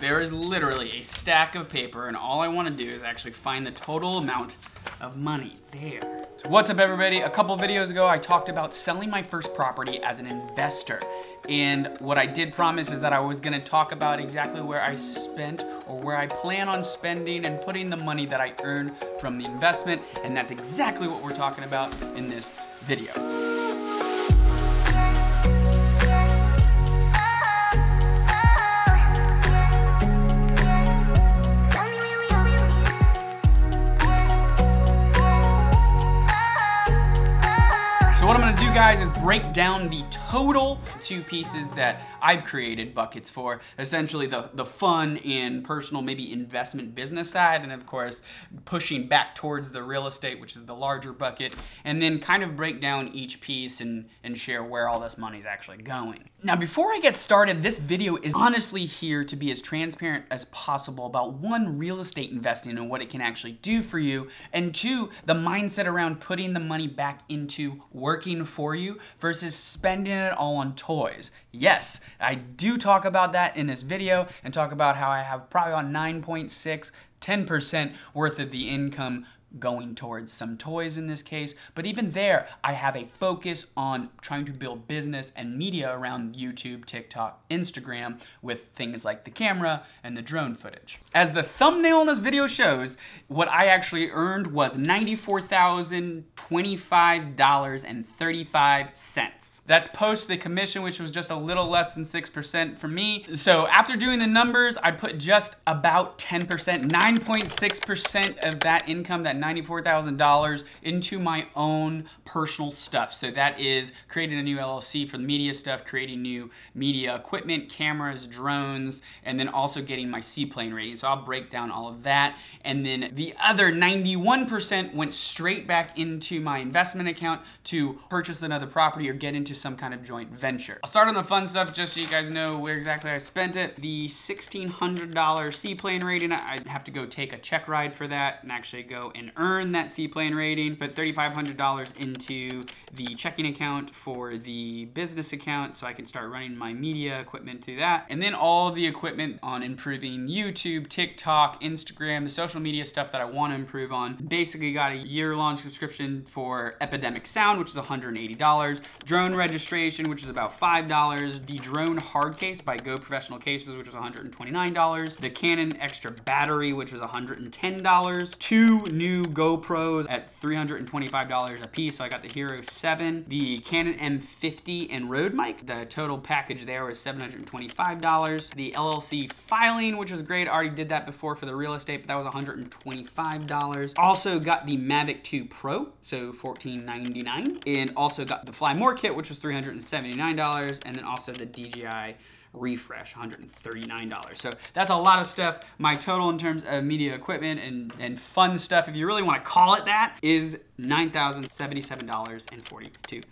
There is literally a stack of paper, and all I want to do is actually find the total amount of money there. So what's up, everybody? A couple videos ago, I talked about selling my first property as an investor. And what I did promise is that I was gonna talk about exactly where I spent or where I plan on spending and putting the money that I earned from the investment, and that's exactly what we're talking about in this video. What I'm gonna do, guys, is break down the total two pieces that I've created buckets for, essentially the fun and personal, maybe investment business side, and of course pushing back towards the real estate, which is the larger bucket, and then kind of break down each piece and share where all this money is actually going. Now, before I get started, this video is honestly here to be as transparent as possible about one, real estate investing and what it can actually do for you, and two, the mindset around putting the money back into work for you versus spending it all on toys. Yes, I do talk about that in this video and talk about how I have probably about 9.6, 10% worth of the income going towards some toys in this case, but even there, I have a focus on trying to build business and media around YouTube, TikTok, Instagram with things like the camera and the drone footage. As the thumbnail in this video shows, what I actually earned was $94,025.35. That's post the commission, which was just a little less than 6% for me. So after doing the numbers, I put just about 10%, 9.6% of that income, that $94,000, into my own personal stuff. So that is creating a new LLC for the media stuff, creating new media equipment, cameras, drones, and then also getting my seaplane rating. So I'll break down all of that. And then the other 91% went straight back into my investment account to purchase another property or get into some kind of joint venture. I'll start on the fun stuff just so you guys know where exactly I spent it. The $1,600 seaplane rating, I'd have to go take a check ride for that and actually go and earn that seaplane rating. Put $3,500 into the checking account for the business account so I can start running my media equipment through that. And then all the equipment on improving YouTube, TikTok, Instagram, the social media stuff that I want to improve on. Basically got a year-long subscription for Epidemic Sound, which is $180. Drone registration, which is about $5. The drone hard case by Go Professional Cases, which is $129. The Canon extra battery, which was $110. Two new GoPros at $325 a piece. So I got the Hero 7, the Canon M50, and Rode mic. The total package there was $725. The LLC filing, which was great. I already did that before for the real estate, but that was $125. Also got the Mavic 2 Pro, so $14.99. And also got the Fly More kit, which was $379. And then also the DJI Refresh, $139. So that's a lot of stuff. My total in terms of media equipment and fun stuff, if you really want to call it that, is $9,077.42,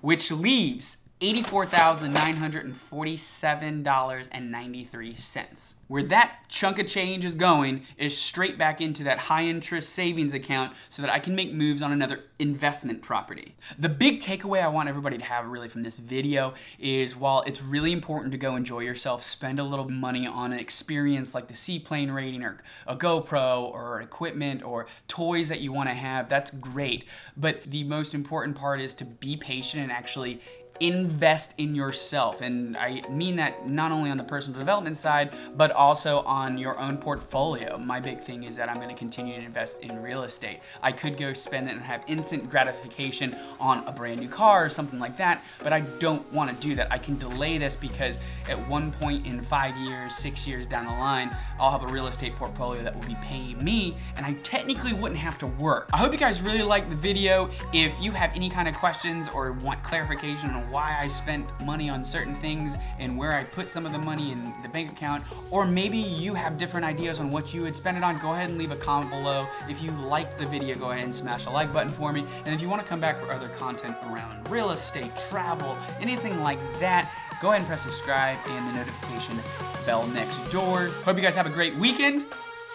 which leaves $84,947.93. Where that chunk of change is going is straight back into that high interest savings account so that I can make moves on another investment property. The big takeaway I want everybody to have really from this video is while it's really important to go enjoy yourself, spend a little money on an experience like the seaplane rating or a GoPro or equipment or toys that you want to have, that's great. But the most important part is to be patient and actually invest in yourself. And I mean that not only on the personal development side, but also on your own portfolio. My big thing is that I'm gonna continue to invest in real estate. I could go spend it and have instant gratification on a brand new car or something like that, but I don't wanna do that. I can delay this because at one point in 5 years, 6 years down the line, I'll have a real estate portfolio that will be paying me and I technically wouldn't have to work. I hope you guys really liked the video. If you have any kind of questions or want clarification on why I spent money on certain things and where I put some of the money in the bank account, or maybe you have different ideas on what you would spend it on, go ahead and leave a comment below. If you liked the video, go ahead and smash the like button for me. And if you want to come back for other content around real estate, travel, anything like that, go ahead and press subscribe and the notification bell next door. Hope you guys have a great weekend.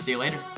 See you later.